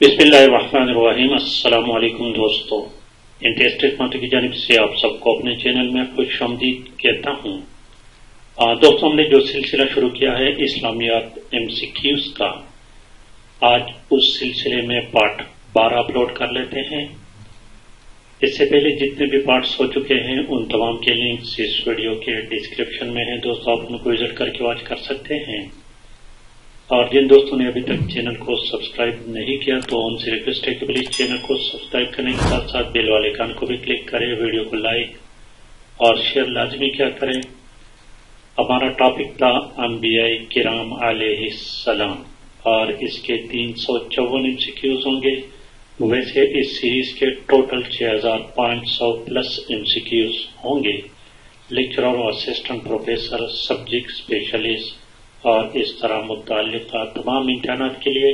बिस्मिल्लाहिर्रहमानिर्रहीम। अस्सलाम वालेकुम दोस्तों, इंटरेस्टेड पार्टी की जानिब से आप सबको अपने चैनल में खुश आमदीद कहता हूँ। दोस्तों, हमने जो सिलसिला शुरू किया है इस्लामियात MCQs का, आज उस सिलसिले में पार्ट 12 अपलोड कर लेते हैं। इससे पहले जितने भी पार्ट्स हो चुके हैं उन तमाम के लिंक्स इस वीडियो के डिस्क्रिप्शन में हैं। दोस्तों, आप उनको विजिट करके वॉच कर सकते हैं। और जिन दोस्तों ने अभी तक चैनल को सब्सक्राइब नहीं किया तो उनसे रिक्वेस्ट है कि प्लीज चैनल को सब्सक्राइब करने के साथ साथ बेल वाले आइकन को भी क्लिक करें। वीडियो को लाइक और शेयर लाजमी क्या करें। हमारा टॉपिक था अंबिया-ए-किराम अलैहिस्सलाम और इसके 354 MCQs होंगे। वैसे इस सीरीज के टोटल 6500 प्लस MCQs होंगे। लेक्चरर और असिस्टेंट प्रोफेसर, सब्जेक्ट स्पेशलिस्ट और इस तरह मुतालिका तमाम इम्तहान के लिए।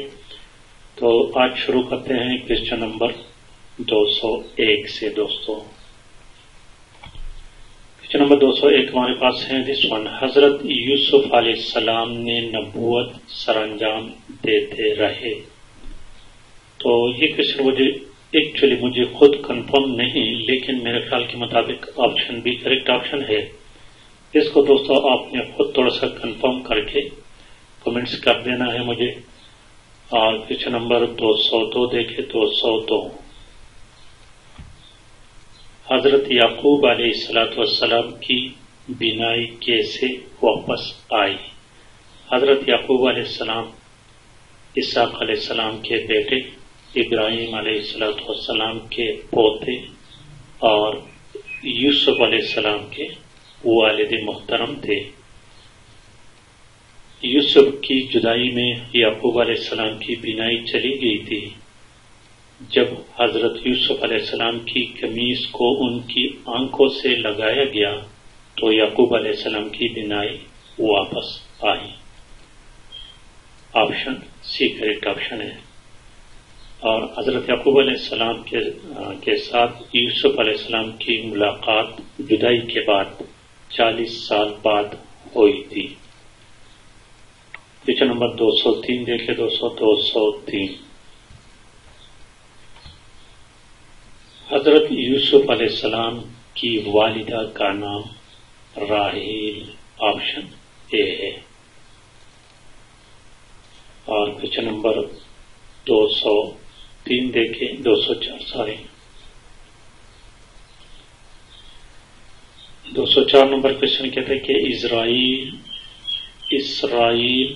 तो आज शुरू करते हैं क्वेश्चन नंबर 201 से। दोस्तों, क्वेश्चन नंबर 201 हमारे पास है। दिस वन, हजरत यूसुफ अलैहिस्सलाम ने नबूवत सरअंजाम देते रहे। तो ये क्वेश्चन मुझे एक्चुअली खुद कंफर्म नहीं, लेकिन मेरे ख्याल के मुताबिक ऑप्शन बी करेक्ट ऑप्शन है। इसको दोस्तों आपने खुद थोड़ा सा कंफर्म करके कमेंट्स कर देना है मुझे। और क्वेश्चन नंबर 202 देखे। 202, हजरत याकूब अलैहिस्सलाम की बिनाई कैसे वापस आई। हजरत याकूब अलैहिस्सलाम इसहाक अलैहिस्सलाम के बेटे, इब्राहिम अलैहिस्सलाम के पोते और यूसुफ अलैहिस्सलाम के वालिद मोहतरम थे। यूसुफ की जुदाई में याकूब अलैहिस्सलाम की बिनाई चली गई थी। जब हजरत यूसुफ अलैहिस्सलाम की कमीज को उनकी आंखों से लगाया गया तो याकूब अलैहिस्सलाम की बिनाई वापस आई। ऑप्शन सी करेक्ट ऑप्शन है। और हजरत याकूब अलैहिस्सलाम के साथ यूसुफ अलैहिस्सलाम की मुलाकात जुदाई के बाद 40 साल बाद हुई थी। क्वेश्चन नंबर 203 देखे। 203, हजरत यूसुफ अलैहिस्सलाम की वालिदा का नाम राहील। ऑप्शन ए है। और क्वेश्चन नंबर 204 देखे। 204 नंबर क्वेश्चन कहते हैं कि इसराइल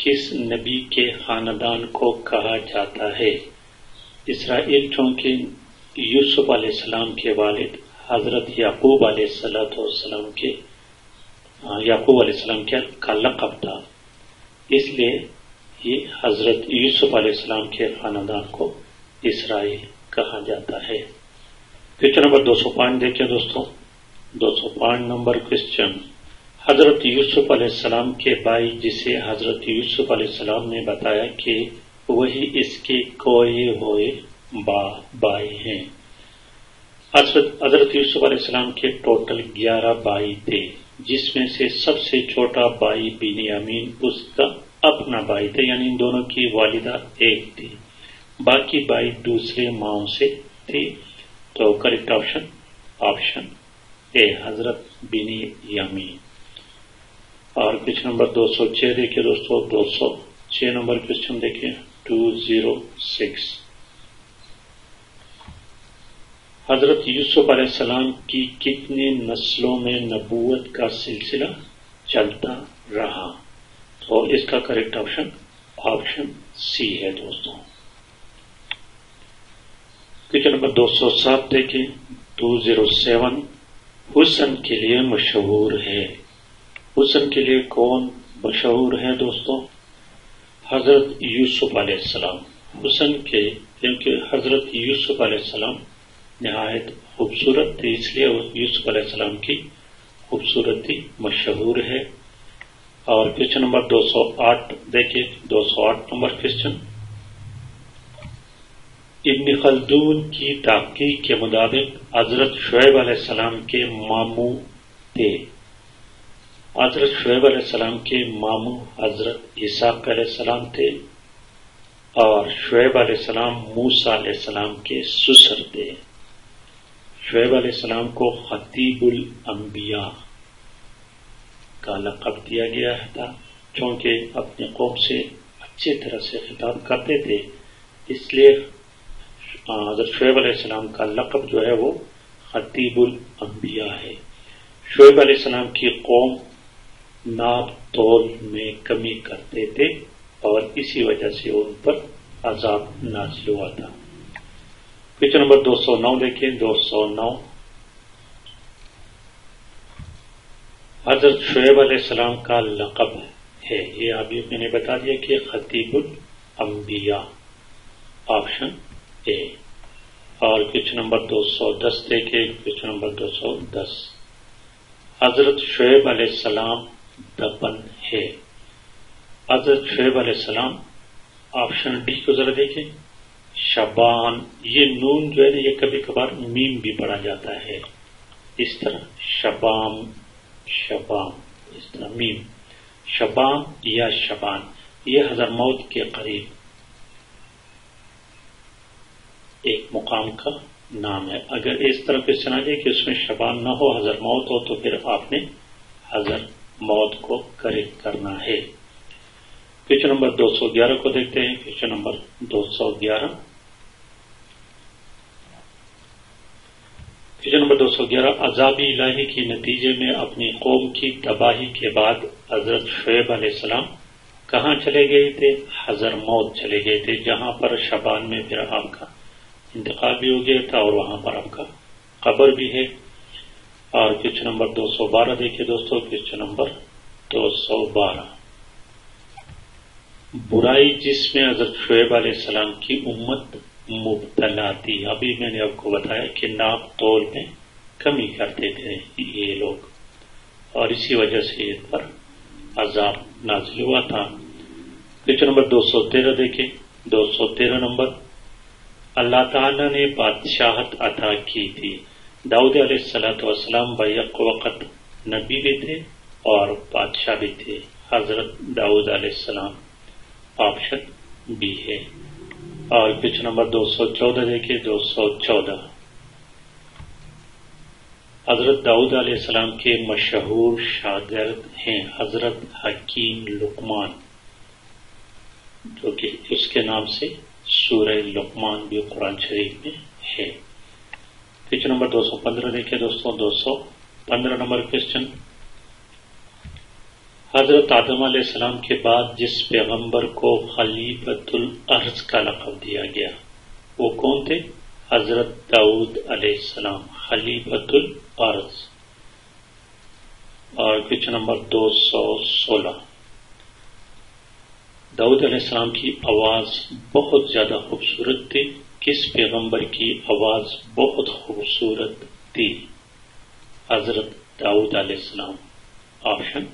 किस नबी के खानदान को कहा जाता है। इसराइल चूंकि यूसुफ अलैहिस्सलाम के वालिद हजरत याकूब अलैहिस्सलाम के का लक़ब था, इसलिए ये हजरत यूसुफ अलैहिस्सलाम के खानदान को इसराइल कहा जाता है। क्वेश्चन नंबर 205 देखिए दोस्तों। 205 नंबर क्वेश्चन, हजरत यूसुफ अलैहिस्सलाम के भाई जिसे हजरत यूसुफ अलैहिस्सलाम ने बताया कि वही इसके कोए हुए भाई हैं। हजरत यूसुफ अलैहिस्सलाम के टोटल 11 भाई थे, जिसमें से सबसे छोटा भाई बिन्यामीन उसका अपना भाई थे, यानी इन दोनों की वालिदा एक थी, बाकी भाई दूसरे माओं से थे। तो करेक्ट ऑप्शन ए हजरत बिन्यामीन। और क्वेश्चन नंबर 206 देखिए दोस्तों। 206 नंबर क्वेश्चन देखिए। 206, हजरत यूसुफ अलैहिस्सलाम की कितने नस्लों में नबूवत का सिलसिला चलता रहा। तो इसका करेक्ट ऑप्शन सी है दोस्तों। क्वेश्चन नंबर 207 देखिए। 207, हुस्न के लिए मशहूर है। हुस्न के लिए कौन मशहूर है दोस्तों? हजरत यूसुफ अलैहिस्सलाम हुस्न के, क्योंकि हजरत यूसुफ अलैहिस्सलाम नहायत खूबसूरत थे, इसलिए यूसुफ अलैहिस्सलाम की खूबसूरती मशहूर है। और क्वेश्चन नंबर 208 देखिए। 208 नंबर क्वेश्चन, इब्न खल्दून की तहकीक के मुताबिक हजरत शोएब अलैहिस्सलाम के मामू थे। हजरत शोएब अलैहिस्सलाम के मामू हजरत इसहाक अलैहिस्सलाम थे। और शुएब अलैहिस्सलाम मूसा अलैहिस्सलाम के सुसर थे। शुएब अलैहिस्सलाम को खतीबुल-अंबिया का लक़ब दिया गया था क्योंकि अपने कौम से अच्छी तरह से खिताब करते थे, इसलिए हज़रत शुएब अलैहिस्सलाम का लक़ब जो है वो खतीबुल-अंबिया है। शुएब अलैहिस्सलाम की कौम नाप तोल में कमी करते थे और इसी वजह से उन पर अजाब नाज़िल हुआ था। पेज नंबर 209 देखें। 209 हजरत शुएब अलैहिस्सलाम का लक़ब है। ये अभी मैंने बता दिया कि खतीबुल अंबिया ऑप्शन ए। और पेज नंबर 210 देखे। पेज नंबर 210 हजरत शुएब अलैहिस्सलाम दफन है। हजरत शुएब अलैहिस्सलाम ऑप्शन डी को जरा देखें। शबान, ये नून जो है ना ये कभी कभार मीम भी पढ़ा जाता है इस तरह, शबाम शबाम इस तरह मीम, शबाम या शबान, ये हजरमौत के करीब एक मुकाम का नाम है। अगर इस तरह पे सुना जाए कि उसमें शबान ना हो हजरमौत हो तो फिर आपने हजरमौत को करेक्ट करना है। क्वेश्चन नंबर 211 को देखते हैं। क्वेश्चन नंबर 211 अजाबी इलाही के नतीजे में अपनी कौम की तबाही के बाद हजरत शुएब अलैहिस्सलाम कहाँ चले गए थे? हजरमौत चले गए थे, जहां पर शबान में फिर आपका इंतकाल भी हो गया था और वहां पर आपका कब्र भी है। और क्वेश्चन नंबर 212 देखिए दोस्तों। क्वेश्चन नंबर 212 बुराई जिसमें हजरत शुएब अलैहिस्सलाम की उम्मत मुब्तला थी। अभी मैंने आपको बताया कि नाप तोल में कमी करते थे ये लोग और इसी वजह से इन पर अजाब नाजिल हुआ था। क्वेश्चन नंबर 213 देखें। 213 नंबर अल्लाह ताला ने बादशाहत अता की थी। दाऊद अलैहिस्सलाम बैक वक़्त नबी भी थे और बादशाह भी थे, हजरत दाऊद अलैहिस्सलाम ऑप्शन बी है। और क्वेश्चन नंबर 214 देखिए। 214 हजरत दाऊद अलैहिस्सलाम के मशहूर शागिर्द हैं हजरत हकीम लुकमान, जो कि उसके नाम से सूरह लुकमान भी कुरान शरीफ में है। क्वेश्चन नंबर 215 देखिए दोस्तों। 215 नंबर क्वेश्चन हजरत आदम अलैहिस्सलाम के बाद जिस पैगंबर को खलीफतुल अर्ज का लक़ब दिया गया वो कौन थे? हजरत दाऊद अलैहिस्सलाम खलीफतुल अर्ज। और क्वेश्चन नंबर 216 दाऊद अलैहिस्सलाम की आवाज बहुत ज्यादा खूबसूरत थी। किस पैगंबर की आवाज बहुत खूबसूरत थी? हजरत दाऊद अलैहिस्सलाम ऑप्शन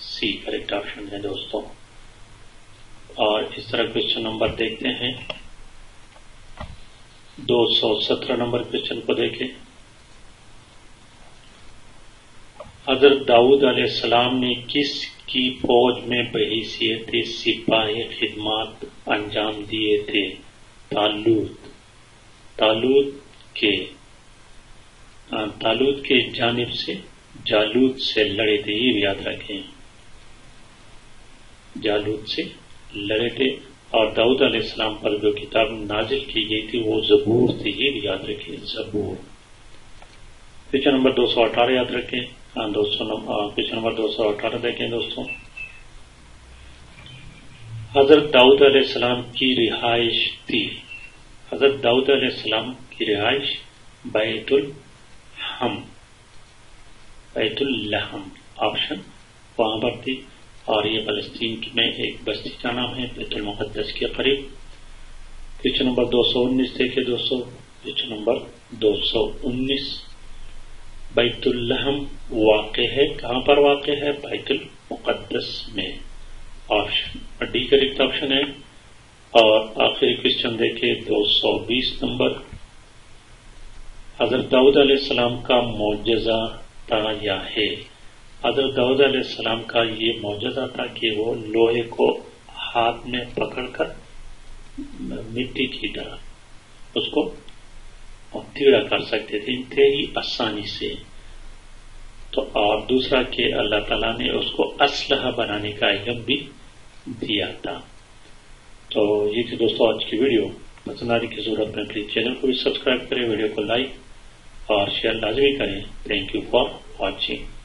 सी करेक्ट ऑप्शन है दोस्तों। और इस तरह क्वेश्चन नंबर देखते हैं 217 नंबर क्वेश्चन को देखें। हजरत दाऊद अलैहिस्सलाम ने किसकी फौज में बहैसियत सिपाही खिदमत अंजाम दिए थे? तालूत के जानिब से जालूत से लड़े थे, ये भी याद रखें, जालूत से लड़े थे। और दाऊद अलैहिस्सलाम पर जो किताब नाजिल की गई थी वो ज़बूर थी, ये भी याद रखें, ज़बूर। क्वेश्चन नंबर 218 याद रखें। क्वेश्चन नंबर 218 देखें दोस्तों। हजरत दाऊद अलैहिस्सलाम की रिहाइश थी। हजरत दाऊद अलैहिस्सलाम की रिहाइश बैतुल लहम ऑप्शन वहां पर थी और ये फलस्तीन में एक बस्ती का नाम है बैतुल मुक़द्दस के करीब। क्वेश्चन नंबर 219 देखे दोस्तों। क्वेश्चन नंबर 219 बैतुल लहम वाक़े है, कहाँ पर वाक़े है? बैतुल मुक़द्दस में, ऑप्शन डी करेक्ट ऑप्शन है। और आखिरी क्वेश्चन देखे 220 नंबर हजरत दाऊद अलैहिस्सलाम का मौजज़ा था या है? हजरत दाऊद अलैहिस्सलाम का ये मौजज़ा था कि वो लोहे को हाथ में पकड़कर मिट्टी की तरह उसको टेढ़ा कर सकते थे इंतहाई आसानी से। तो और दूसरा कि अल्लाह ताला ने उसको असलहा बनाने का इल्म भी दिया था। तो ये थी दोस्तों आज की वीडियो, पसंद आने की जरूरत में प्लीज चैनल को भी सब्सक्राइब करें, वीडियो को लाइक और शेयर लाजमी करें। Thank you for watching.